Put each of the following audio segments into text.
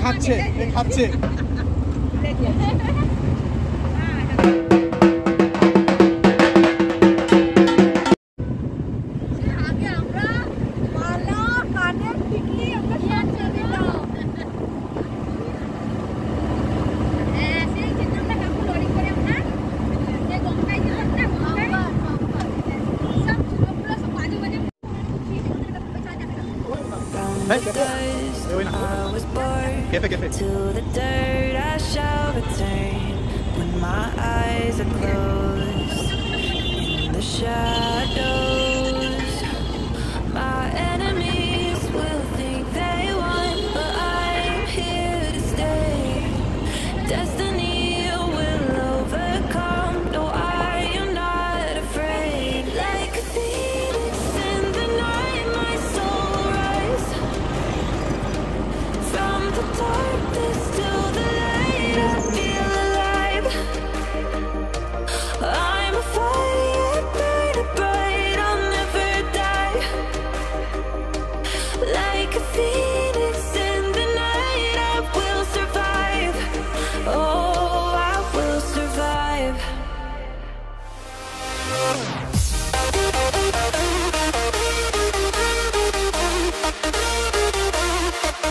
খাচ্ছে Hey, I was born to the dirt. I shall return when my eyes are closed. In the shadows, my enemies will think they won, but I'm here to stay. Destiny will overcome. No, I am not afraid. Like a phoenix in the night, my soul rises. From the darkness to the light, I feel alive. I'm a fire, burning bright, I'll never die. Like a phoenix in the night, I will survive. Oh, I will survive. I've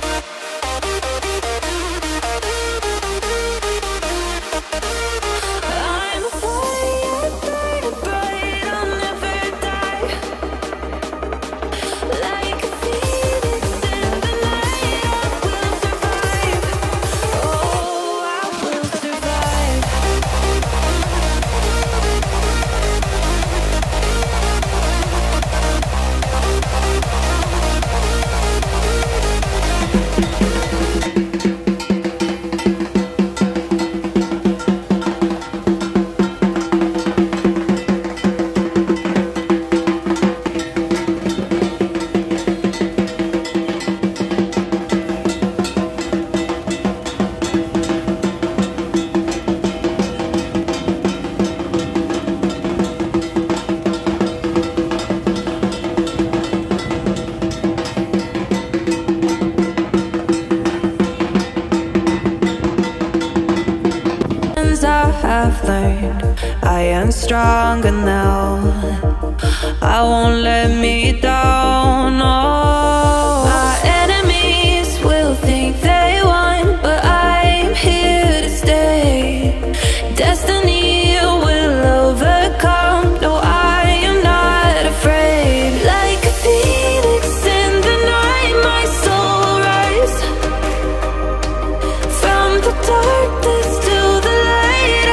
learned I am stronger now. I won't let me down. Oh, my enemies will think they won, but I'm here to stay. Destiny will overcome. No, I am not afraid. Like a phoenix in the night, my soul rises. From the darkness to the light,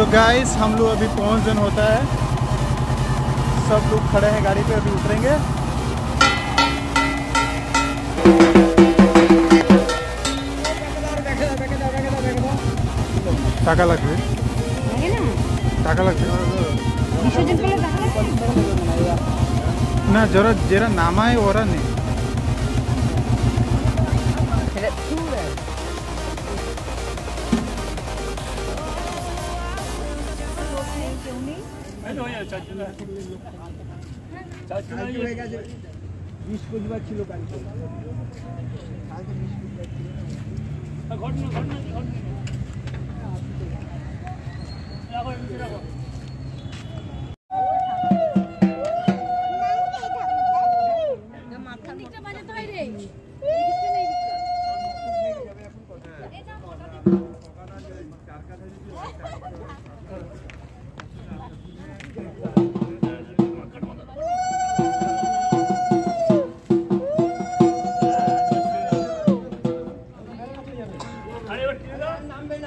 तो guys हम लोग अभी 5 दिन होता है, सब लोग खड़े हैं गाड़ी पे, अभी उतरेंगे। टाका लगते ना जरा जरा नामा है और नहीं I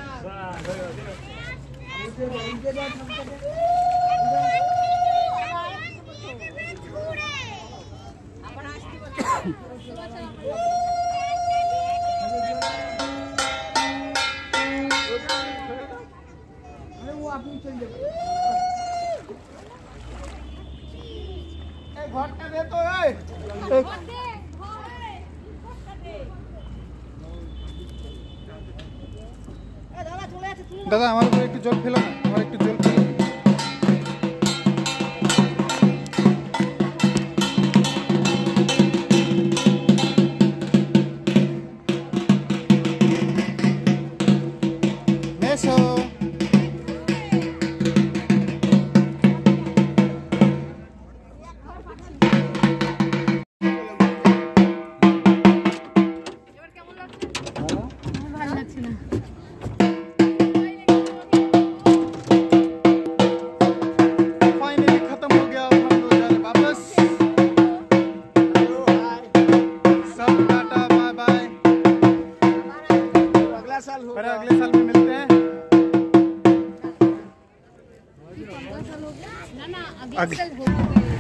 দাদা আমার উপরে একটু জল ফেলো আমার একটু জল ফেলো अगले साल हो गया ना अगले साल हो